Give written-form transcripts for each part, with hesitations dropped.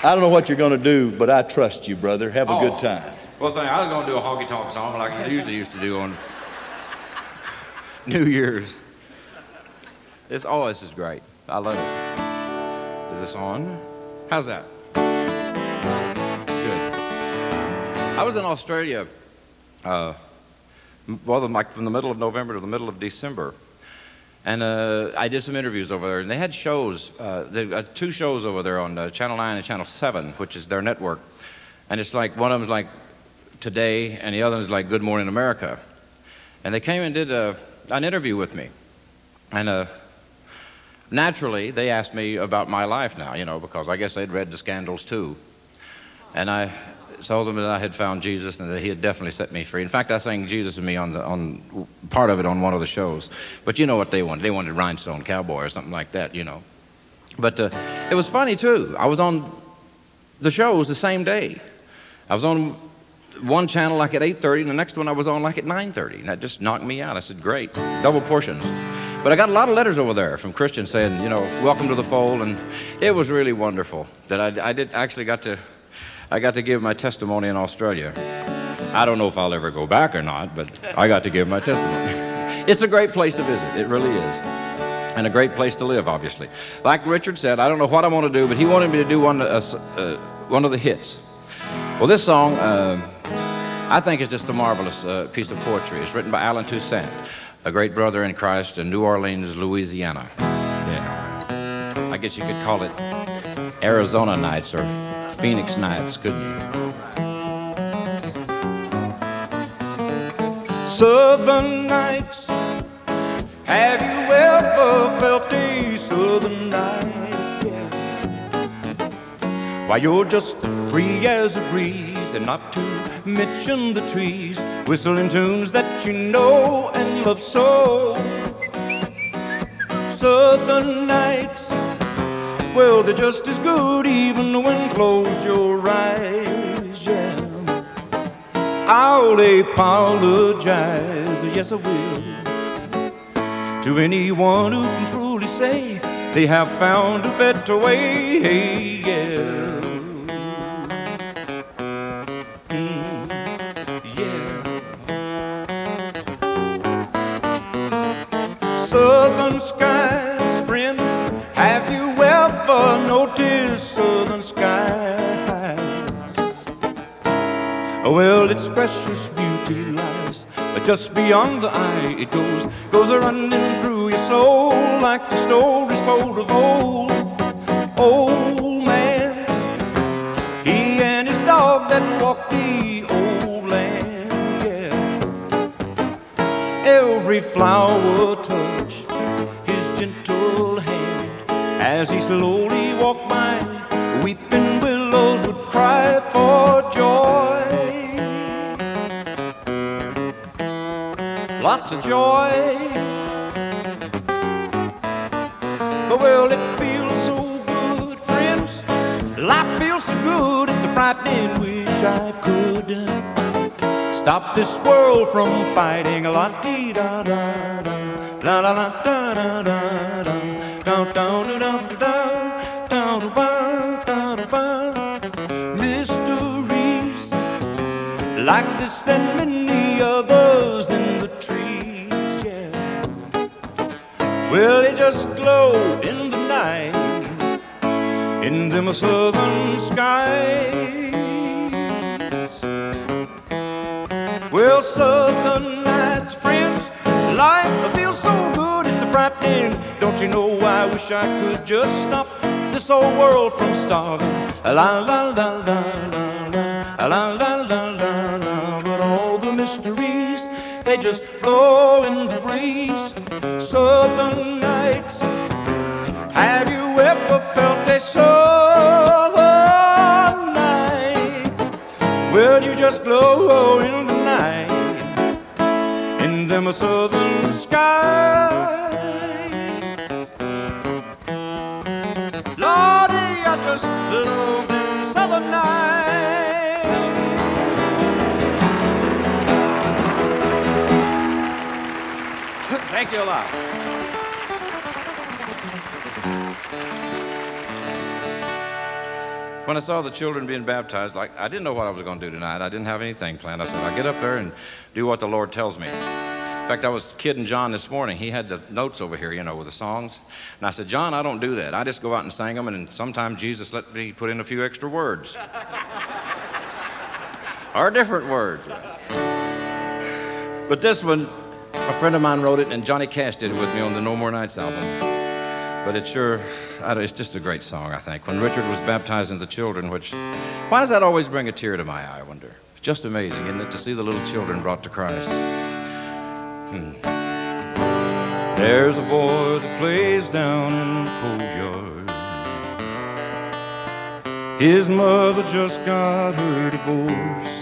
I don't know what you're going to do, but I trust you, brother. Have a good time. Well, I was going to do a honky tonk song like I usually used to do on New Year's. This is great. I love it. Is this on? How's that? Good. I was in Australia, like from the middle of November to the middle of December. And I did some interviews over there, and they had shows, two shows over there on Channel 9 and Channel 7, which is their network. And it's like, one of them's like Today, and the other one's like Good Morning America. And they came and did an interview with me. And naturally, they asked me about my life now, you know, because I guess they'd read the scandals too. And I told them that I had found Jesus and that he had definitely set me free. In fact, I sang Jesus and Me on part of it on one of the shows. But you know what they wanted. They wanted Rhinestone Cowboy or something like that, you know. But it was funny, too. I was on the shows the same day. I was on one channel like at 8:30, and the next one I was on like at 9:30. And that just knocked me out. I said, great, double portions. But I got a lot of letters over there from Christians saying, you know, welcome to the fold. And it was really wonderful that I got to give my testimony in Australia. I don't know if I'll ever go back or not, but I got to give my testimony. It's a great place to visit. It really is. And a great place to live, obviously. Like Richard said, I don't know what I want to do, but he wanted me to do one of the hits. Well, this song, I think, is just a marvelous piece of poetry. It's written by Alan Toussaint, a great brother in Christ in New Orleans, Louisiana. Yeah. I guess you could call it Arizona Nights or Phoenix Nights, couldn't you? Southern nights, have you ever felt a southern night? Yeah. Why, you're just free as a breeze, and not to mention the trees, whistling tunes that you know and love so. Southern nights, well, they're just as good even when close your eyes, yeah. I'll apologize, yes I will, to anyone who can truly say they have found a better way, hey, yeah. Yeah. Southern skies, friends, have you ever noticed southern skies? Well, its precious beauty lies just beyond the eye. It goes running through your soul like the stories told of old. Old man, he and his dog that walked the old land. Yeah. Every flower touched his gentle hand. As he slowly walked by, weeping willows would cry for joy. Lots of joy. Well, it feels so good, friends. Life feels so good, it's a frightening. Wish I could stop this world from fighting. La-dee-da-da-da, la-la-la-da-da-da-da. Mysteries like this and many others in the trees, yeah. Well, they just glowed in the night, in them southern skies. Well, southern nights, friends, life feels so good, it's a bright end. Don't you know, I wish I could just stop this whole world from starving. La la la la la la la la la la. But all the mysteries, they just blow in the breeze. Southern nights, have you ever felt a southern night? Well, you just glow in the night, in them southern skies. Southern night. Thank you a lot. when I saw the children being baptized, like, I didn't know what I was going to do tonight. I didn't have anything planned. I said, I'll get up there and do what the Lord tells me. In fact, I was kidding John this morning. He had the notes over here, you know, with the songs. And I said, John, I don't do that. I just go out and sing them, and sometimes Jesus let me put in a few extra words. Or different words. But this one, a friend of mine wrote it, and Johnny Cash did it with me on the No More Nights album. But it sure, it's just a great song, I think. When Richard was baptizing the children, which, why does that always bring a tear to my eye, I wonder? It's just amazing, isn't it, to see the little children brought to Christ. There's a boy that plays down in the courtyard. His mother just got her divorce.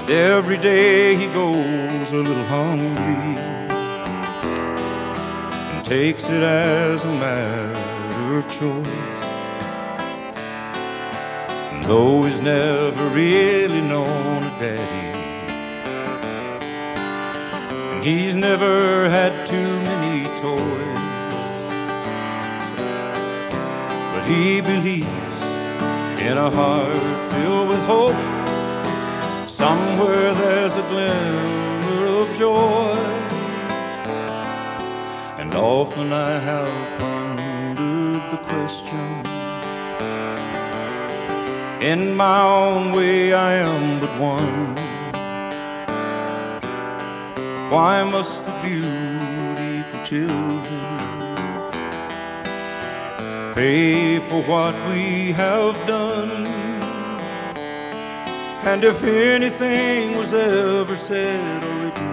And every day he goes a little hungry and takes it as a matter of choice. And though he's never really known a daddy, he's never had too many toys, but he believes in a heart filled with hope. Somewhere there's a glimmer of joy, and often I have pondered the question. In my own way I am but one. Why must the beautiful children pay for what we have done? And if anything was ever said or written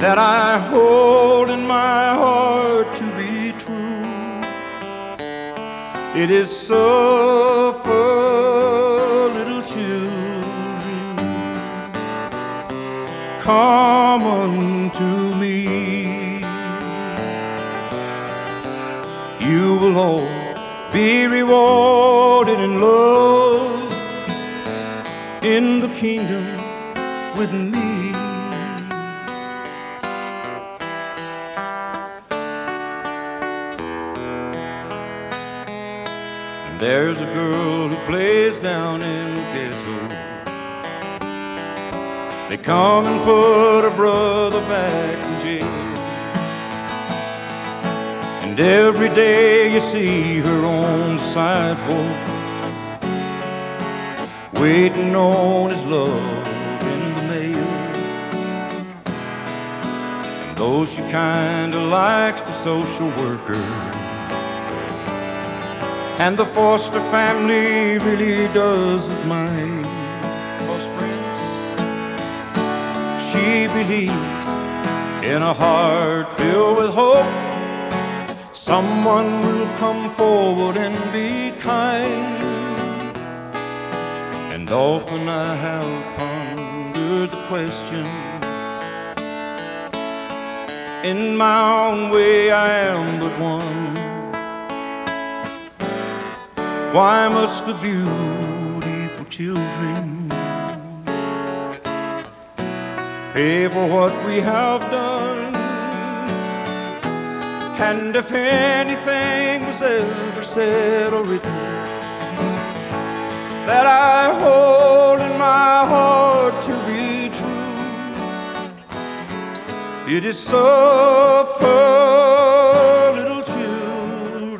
that I hold in my heart to be true, it is suffer. Come unto me, you will all be rewarded in love, in the kingdom with me. And there's a girl who plays down in the ghetto. They come and put her brother back in jail, and every day you see her on the sidewalk, waiting on his love in the mail. And though she kinda likes the social worker, and the foster family really doesn't mind, she believes in a heart filled with hope. Someone will come forward and be kind. And often I have pondered the question. In my own way I am but one. Why must the beautiful children pay for what we have done? And if anything was ever said or written that I hold in my heart to be true, it is suffer, little children,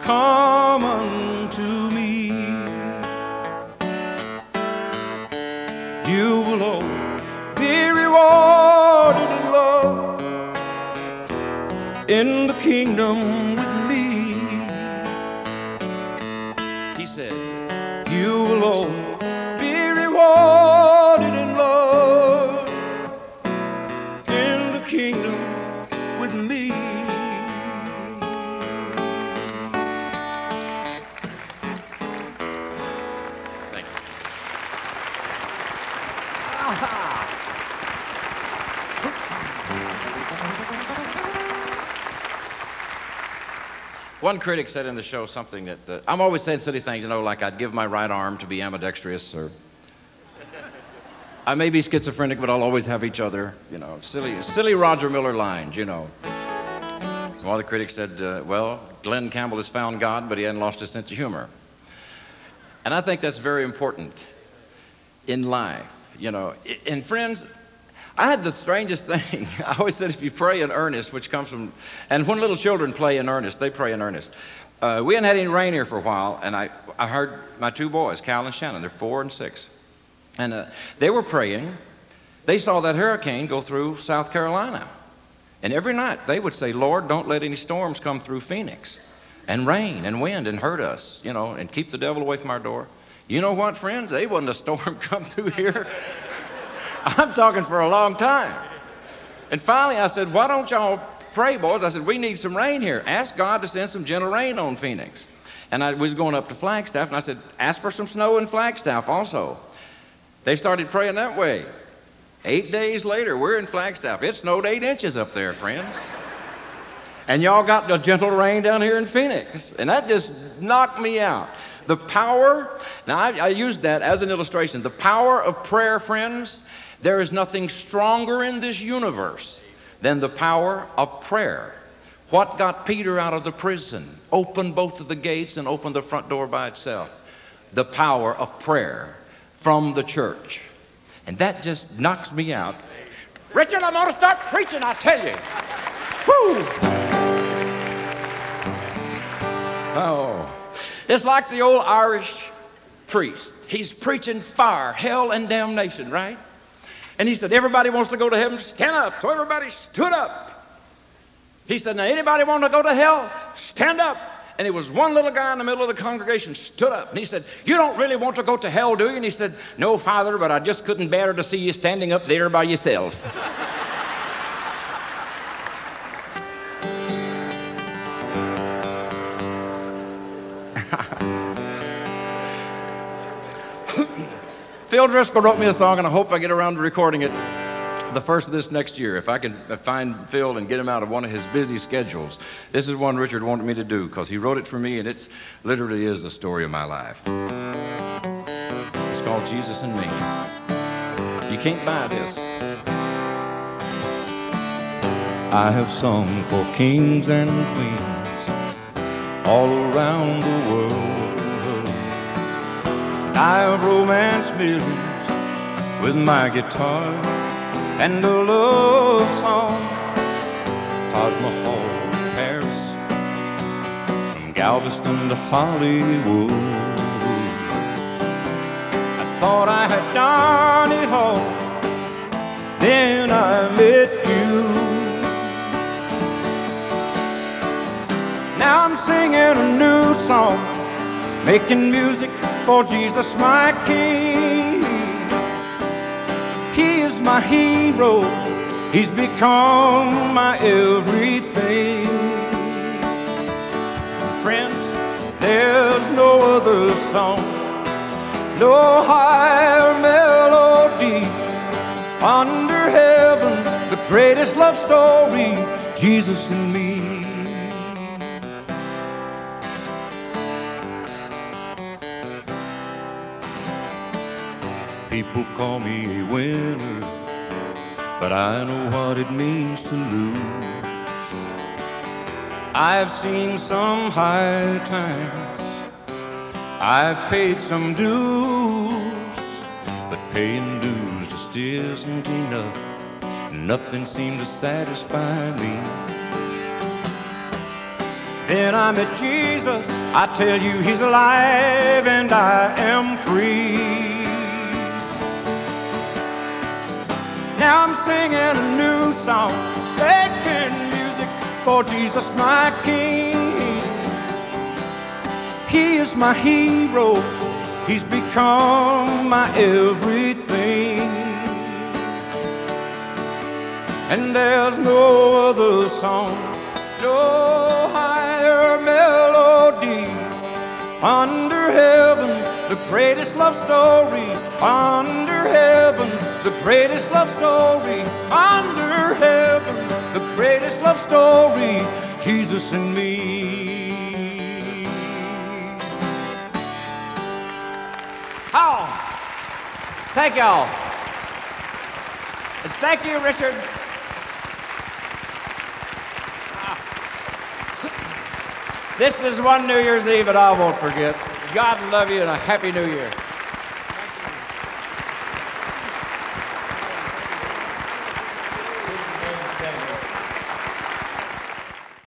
come unto me. You will all be rewarded in love, in the kingdom with me. He said, you will all be rewarded in love, in the kingdom with me. One critic said in the show something that, I'm always saying silly things, you know, like I'd give my right arm to be ambidextrous, or I may be schizophrenic, but I'll always have each other, you know, silly Roger Miller lines, you know. Well, the critic said, well, Glen Campbell has found God, but he hadn't lost his sense of humor. And I think that's very important in life, you know. And friends, I had the strangest thing. I always said if you pray in earnest, which comes from, and when little children play in earnest, they pray in earnest. We hadn't had any rain here for a while, and I heard my two boys, Cal and Shannon, they're 4 and 6, and they were praying. They saw that hurricane go through South Carolina, and every night they would say, Lord, don't let any storms come through Phoenix, and rain and wind and hurt us, you know, and keep the devil away from our door. You know what, friends? They wasn't a storm come through here. I'm talking for a long time. And finally I said, why don't y'all pray, boys? I said, we need some rain here. Ask God to send some gentle rain on Phoenix. And I was going up to Flagstaff, and I said, ask for some snow in Flagstaff also. They started praying that way. 8 days later, we're in Flagstaff. It snowed 8 inches up there, friends. And y'all got the gentle rain down here in Phoenix. And that just knocked me out. The power, now I used that as an illustration. The power of prayer, friends, there is nothing stronger in this universe than the power of prayer. What got Peter out of the prison? Opened both of the gates and opened the front door by itself. The power of prayer from the church. And that just knocks me out. Richard, I'm going to start preaching, I tell you. Woo! Oh. It's like the old Irish priest. He's preaching fire, hell, and damnation, right? And he said, everybody wants to go to heaven, stand up. So everybody stood up. He said, now anybody want to go to hell? Stand up. And it was one little guy in the middle of the congregation stood up. And he said, you don't really want to go to hell, do you? And he said, no, Father, but I just couldn't bear to see you standing up there by yourself. Phil Driscoll wrote me a song, and I hope I get around to recording it the first of this next year. If I can find Phil and get him out of one of his busy schedules. This is one Richard wanted me to do because he wrote it for me, and it literally is the story of my life. It's called Jesus and Me. You can't buy this. I have sung for kings and queens all around the world. I have romanced millions with my guitar and a love song. Cosmo Hall to Paris, from Galveston to Hollywood. I thought I had done it all, then I met you. Now I'm singing a new song, making music for Jesus, my King. He is my hero. He's become my everything. Friends, there's no other song, no higher melody under heaven, the greatest love story, Jesus and me. People call me a winner, but I know what it means to lose. I've seen some high times, I've paid some dues, but paying dues just isn't enough. Nothing seemed to satisfy me. Then I met Jesus, I tell you he's alive and I am free. Now I'm singing a new song, making music for Jesus, my King. He is my hero. He's become my everything. And there's no other song, no higher melody under heaven, the greatest love story under heaven, the greatest love story under heaven, the greatest love story, Jesus and me. Oh, thank y'all. Thank you, Richard. This is one New Year's Eve that I won't forget. God love you and a Happy New Year.